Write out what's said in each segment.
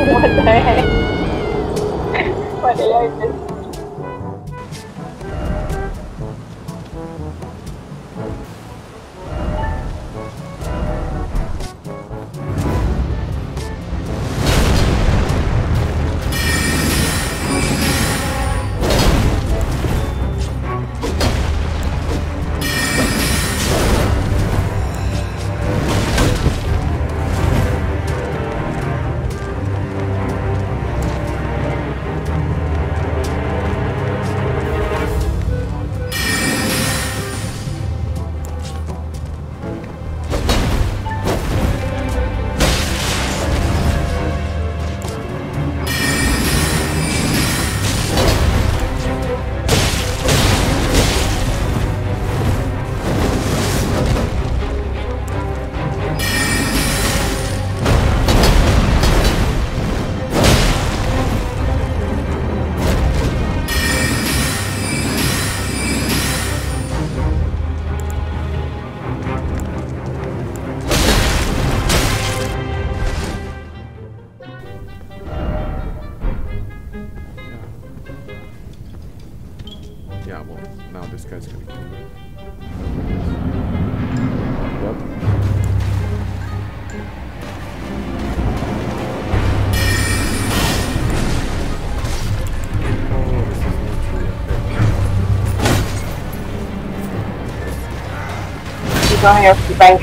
What the heck? What did I just do? Yeah, well, now this guy's gonna kill me. Oh, this is not true. Okay. You're going off the bank.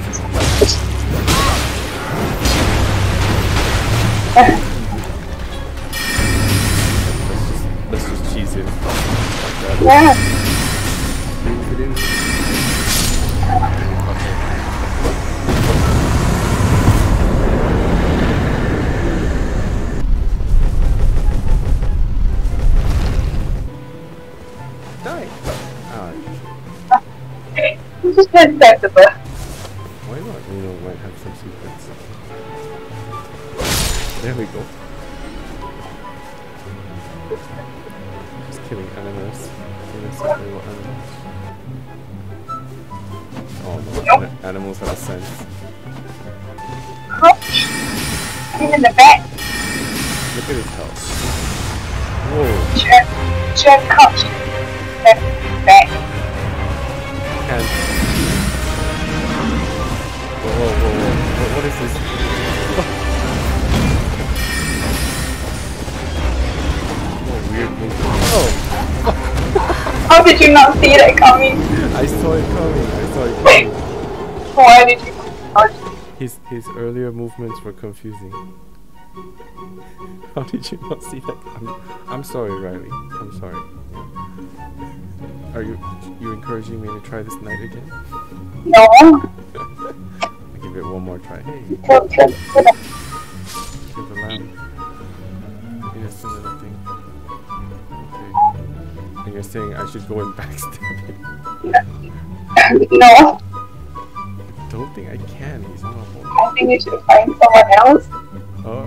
Let's just cheese him. Yeah. Die. Ah. Okay. You just went back to the. Why not? You know, might have some secrets. There we go. Just killing animals. Animals. Oh no, nope. Animals have a sense. Oops. Even the back. Look at his health. Whoa. Check up. Check back. And. Whoa, whoa, whoa, whoa. What is this? Oh! How did you not see that coming? I saw it coming. Why did you not? His earlier movements were confusing. How did you not see that coming? I'm sorry, Riley. I'm sorry. Are you encouraging me to try this night again? No. I'll give it one more try. Hey. Give the lamb. Innocent little thing. And you're saying I should go and backstab him? No. I don't think I can. He's horrible. I think you should find someone else. Oh.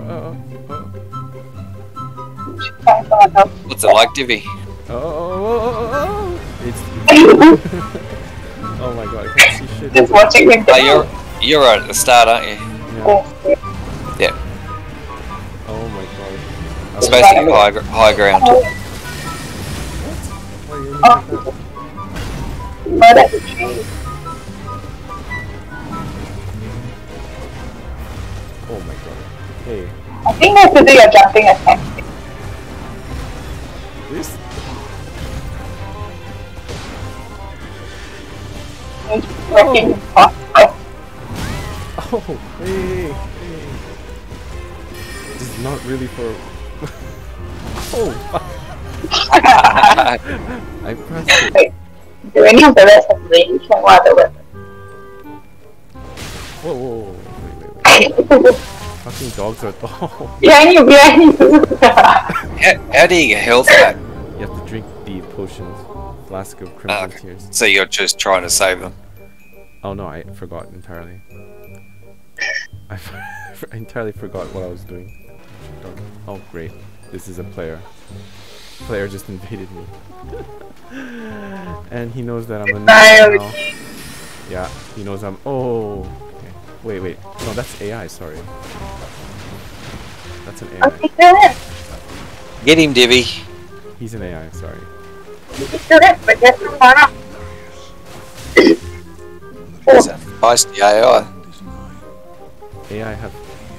You should find someone else. What's it like, Divi? Oh. It's... oh my god, I can't see shit. Just watching him. You're right at the start, aren't you? Yeah. Yeah. Oh my god. It's basically high ground. Oh, but at the tree. Oh my god. Hey. I think I should do a jumping attack. This? It's working. Oh, hey. This is not really for. Oh, fuck. I pressed it. Do any of the rest of the range from other weapons? Whoa. Fucking dogs are tall. Behind you. How do you get health back? You have to drink the potions. Flask of Crimson Tears. So you're just trying to save them? Oh no, I forgot entirely. I entirely forgot what I was doing. Oh great, this is a player. Player just invaded me. And he knows that I'm a nerd now. Yeah, he knows I'm... Oh! Okay. Wait, wait. No, that's AI, sorry. That's an AI. Okay, kill him! Get him, Divi. He's an AI, sorry. You can kill him, but that's not far off. That's a feisty AI.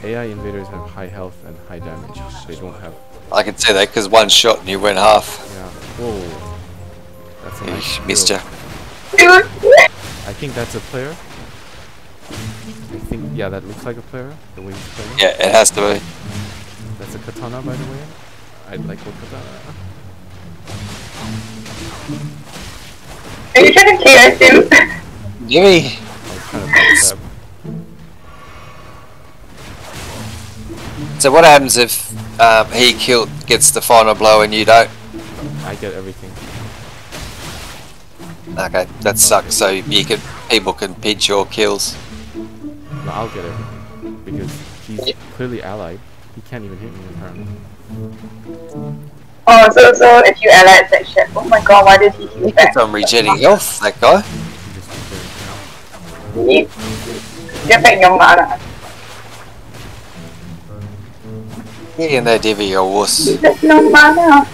AI invaders have high health and high damage. They don't have... I can say that because one shot and you went half. Yeah. Whoa. That's a nice mister. I think that's a player. Yeah, that looks like a player. The way he's playing. Yeah, it has to be. That's a katana, by the way. I like what katana. Are you trying to KO him? Jimmy. So what happens if he gets the final blow and you don't? I get everything. Okay, that sucks. So you can, people can pinch your kills. No, I'll get everything because he's clearly allied. He can't even hit me apparently. Oh, so if you ally, it's like shit. Oh my god, why did he do that? I'm regenerating health. That guy. Get back your mana. Get in there, Divi, you wuss. There's no mana.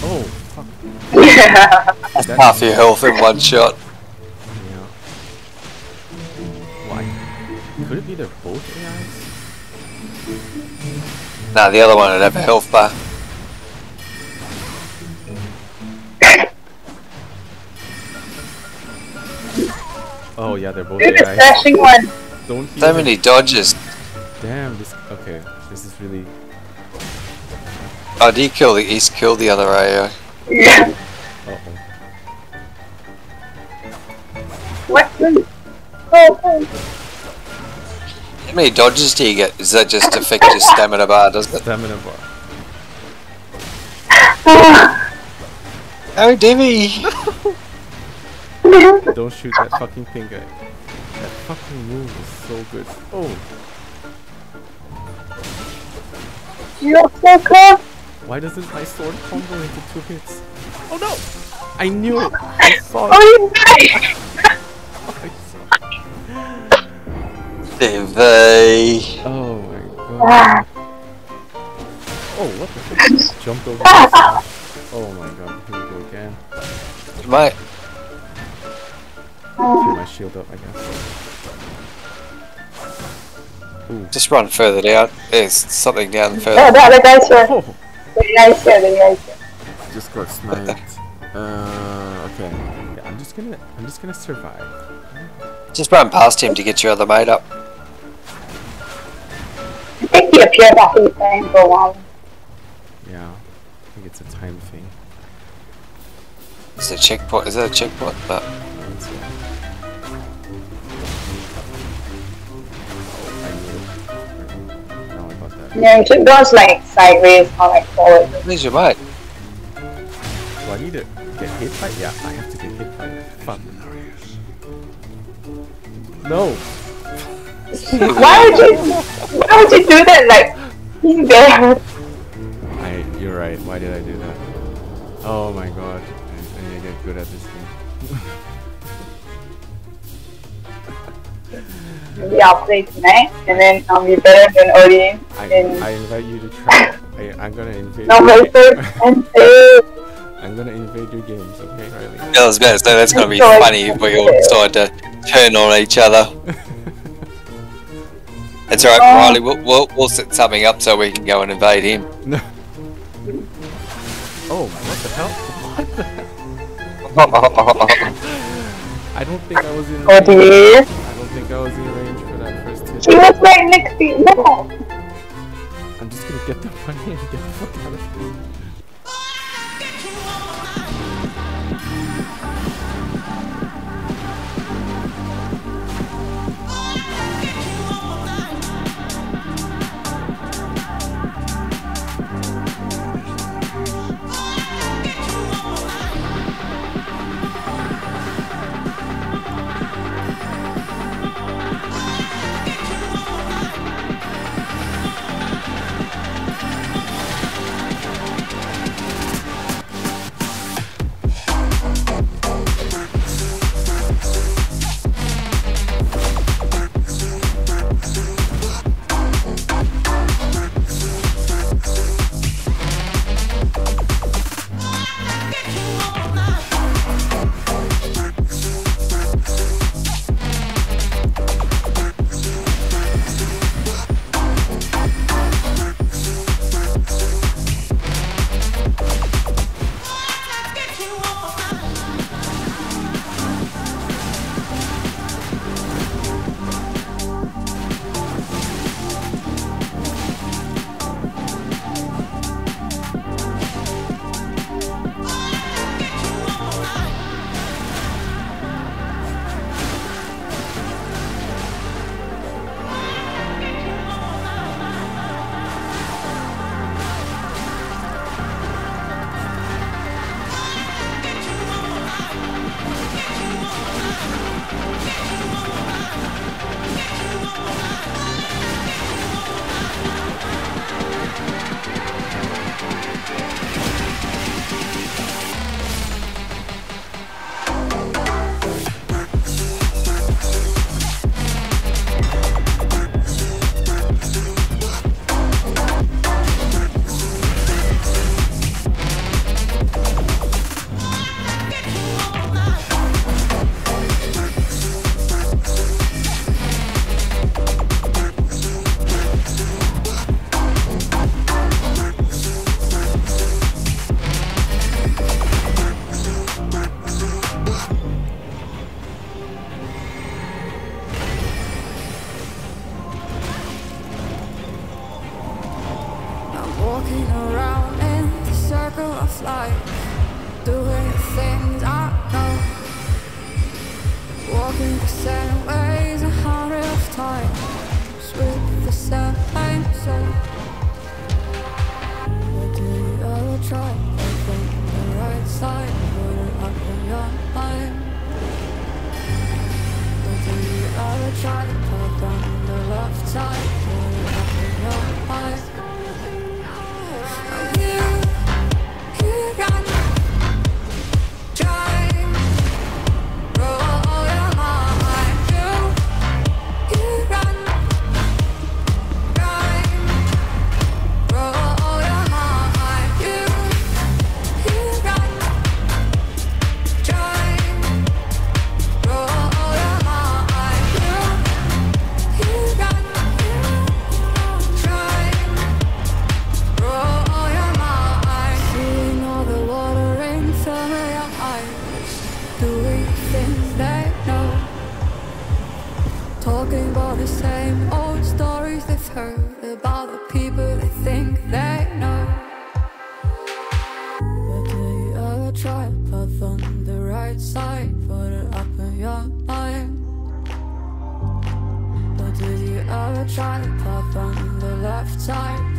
Oh, fuck. Yeah. That's half your health in one shot. Yeah. Why? Could it be they're both AIs? Nah, the other one would have a health bar. Oh, yeah, they're both AIs. Dashing one. Don't so many dodges. Damn, this... Okay, this is really... Oh, did he kill the... He's killed the other AI. Yeah. Uh-oh. What? Oh. How many dodges do you get? Is that just to fix your stamina bar, doesn't it? Stamina bar. Oh, Divi! Don't shoot that fucking thing, guy. That fucking move is so good. Oh! You're so close! Why doesn't my sword combo into two hits? Oh no! I knew it! I saw it! Oh, you Divi! Oh my god. Oh, what the fuck? Jumped over. Oh my god, here we go again. Mate. Put my shield up, I guess. Ooh. Just run further down. There's something down further. Oh, that the guy's here. Just got sniped. Okay. Yeah, I'm just gonna survive. Just run past him to get your other mate up. I think he appeared after the time for a while. Yeah, I think it's a time thing. Is it a checkpoint? Is that a checkpoint? But. Yeah, it goes like sideways or like forward. Where's your bike? Do I need to get hit by? Yeah, I have to get hit by. Fuck. No! Why would you do that? Like, he's there. You're right, why did I do that? Oh my god, I need to get good at this thing. Maybe I'll play tonight, and then I'll be better than Odin. I invite you to try. I'm gonna invade. No, my I'm gonna invade your games, okay, Riley? I was gonna say that's gonna be funny if we all decide to turn on each other. It's alright, Riley. We'll set something up so we can go and invade him. No. Oh, what the hell? What the hell? I don't think I was in. I was in range for that first hit. She was right next to you, no! I'm just gonna get the money and get the fuck out of here. things I know. Walking the same ways a hundred of times with the same soul. What do you ever try? I think the right side, put it up in your mind. What do you ever try? Put down the left side, put it up in your mind. You got me. Talking about the same old stories they've heard about the people they think they know. But do you ever try? But on the right side, put it up in your mind. But do you ever try? But on the left side.